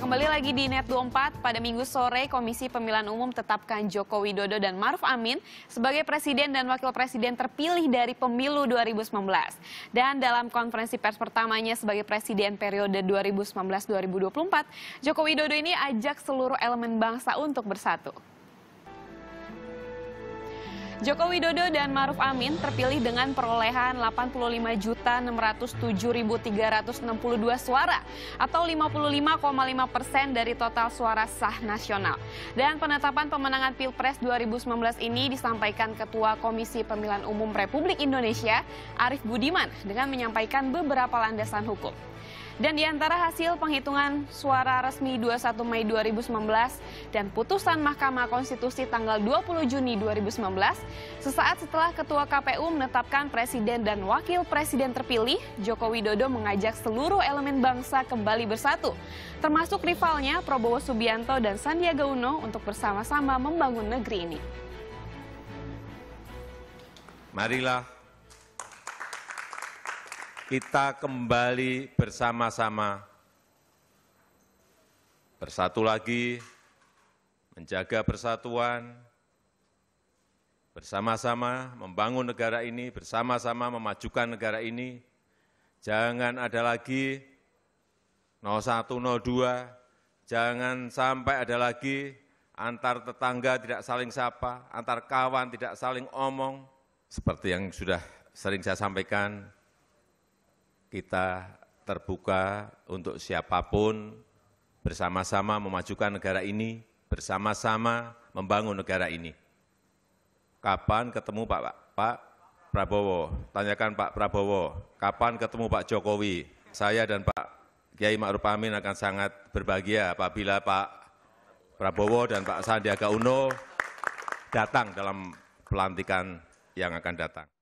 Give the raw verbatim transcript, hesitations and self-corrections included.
kembali lagi di Net dua puluh empat. Pada Minggu sore, Komisi Pemilihan Umum tetapkan Joko Widodo dan Ma'ruf Amin sebagai Presiden dan Wakil Presiden terpilih dari Pemilu dua ribu sembilan belas. Dan dalam konferensi pers pertamanya sebagai Presiden periode dua ribu sembilan belas dua ribu dua puluh empat, Joko Widodo ini ajak seluruh elemen bangsa untuk bersatu. Joko Widodo dan Ma'ruf Amin terpilih dengan perolehan delapan puluh lima juta enam ratus tujuh ribu tiga ratus enam puluh dua suara atau lima puluh lima koma lima persen dari total suara sah nasional. Dan penetapan pemenangan Pilpres dua ribu sembilan belas ini disampaikan Ketua Komisi Pemilihan Umum Republik Indonesia, Arief Budiman, dengan menyampaikan beberapa landasan hukum. Dan di antara hasil penghitungan suara resmi dua puluh satu Mei dua ribu sembilan belas dan putusan Mahkamah Konstitusi tanggal dua puluh Juni dua ribu sembilan belas, sesaat setelah Ketua K P U menetapkan Presiden dan Wakil Presiden terpilih, Joko Widodo mengajak seluruh elemen bangsa kembali bersatu, termasuk rivalnya Prabowo Subianto dan Sandiaga Uno untuk bersama-sama membangun negeri ini. Marilah kita kembali bersama-sama, bersatu lagi, menjaga persatuan, bersama-sama membangun negara ini, bersama-sama memajukan negara ini. Jangan ada lagi nol satu nol dua, jangan sampai ada lagi antar tetangga tidak saling sapa, antar kawan tidak saling omong. Seperti yang sudah sering saya sampaikan, kita terbuka untuk siapapun, bersama-sama memajukan negara ini, bersama-sama membangun negara ini. Kapan ketemu Pak, Pak, Pak Prabowo? Tanyakan Pak Prabowo. Kapan ketemu Pak Jokowi? Saya dan Pak Kiai Ma'ruf Amin akan sangat berbahagia apabila Pak Prabowo dan Pak Sandiaga Uno datang dalam pelantikan yang akan datang.